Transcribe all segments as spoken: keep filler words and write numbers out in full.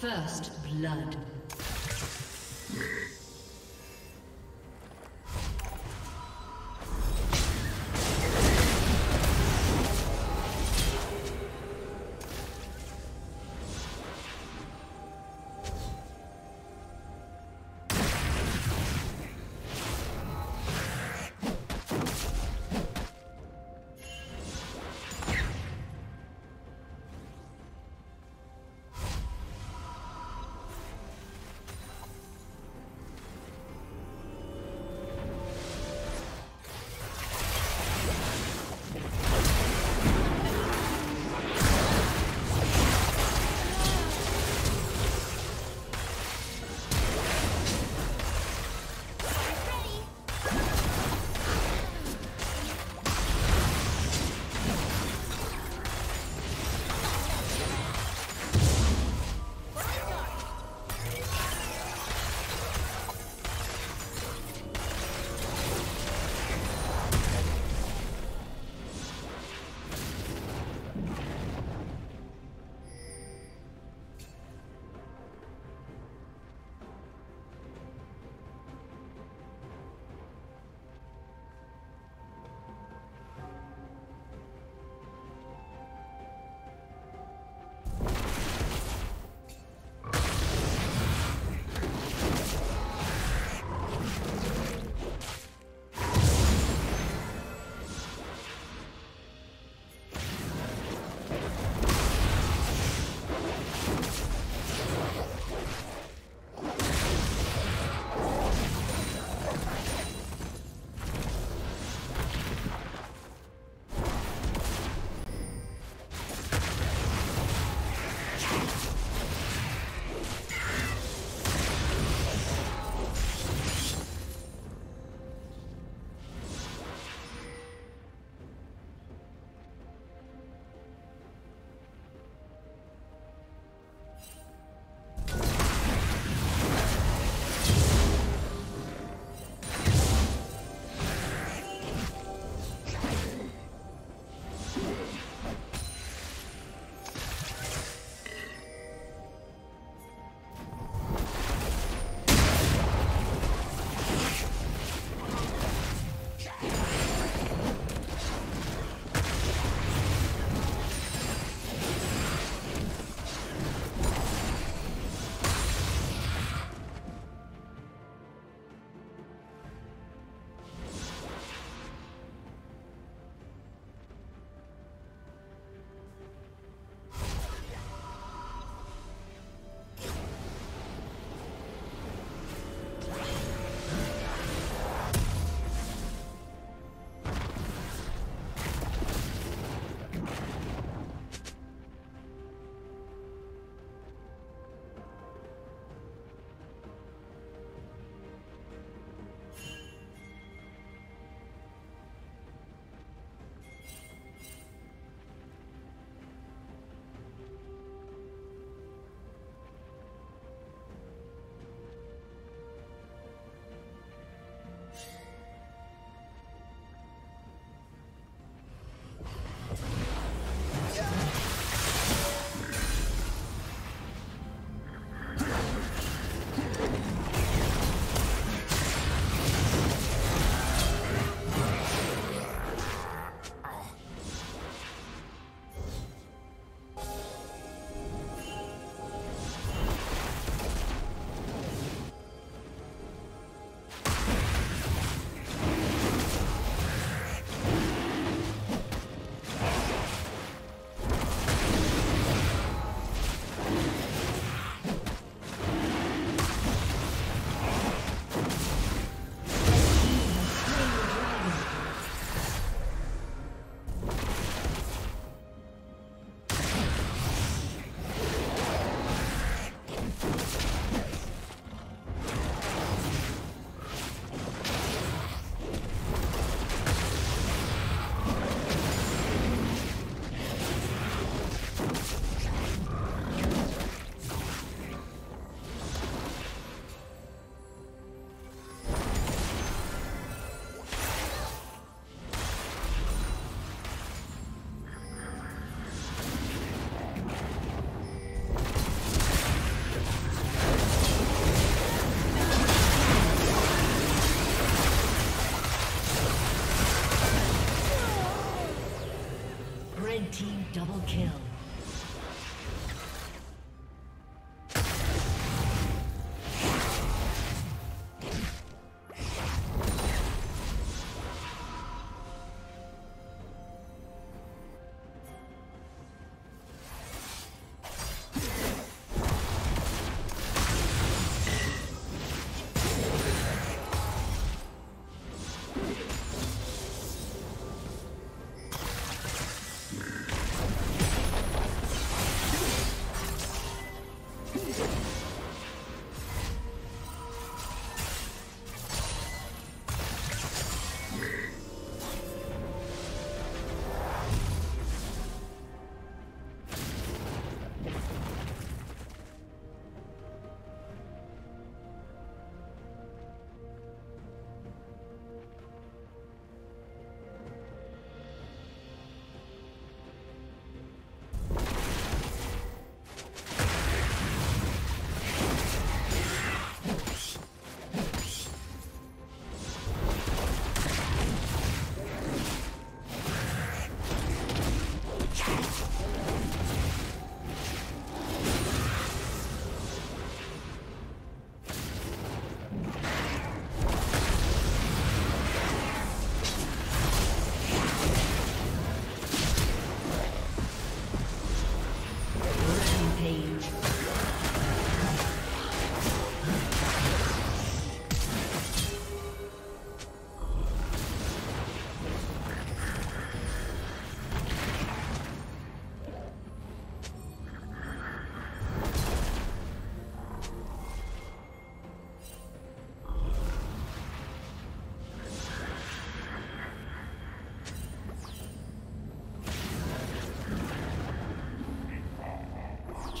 First blood.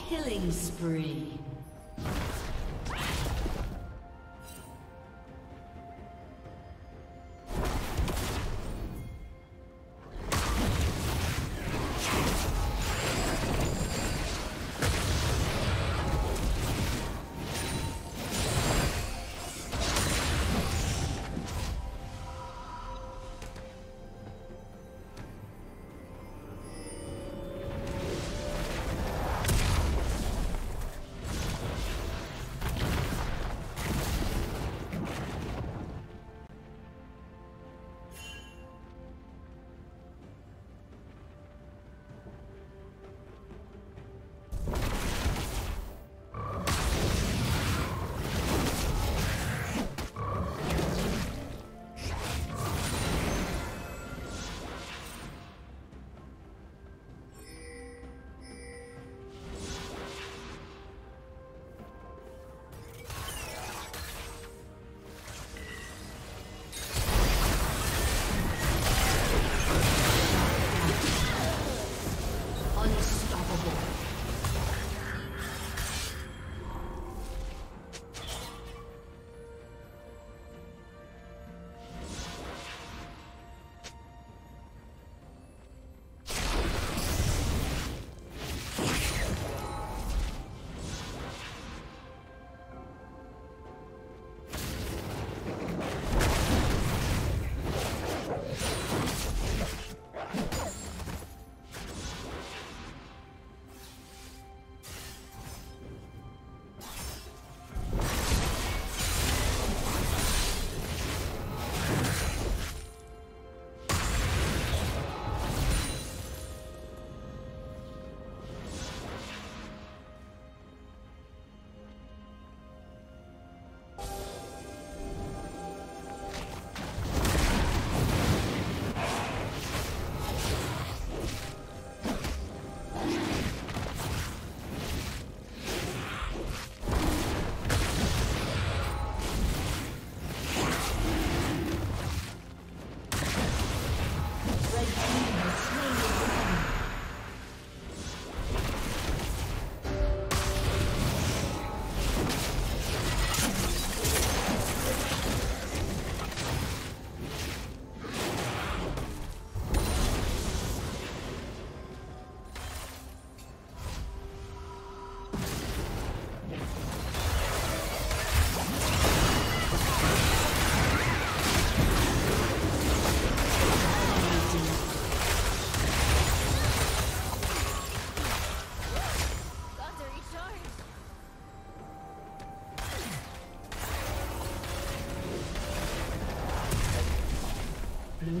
Killing spree. Blue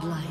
godlike.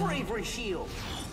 Bravery shield!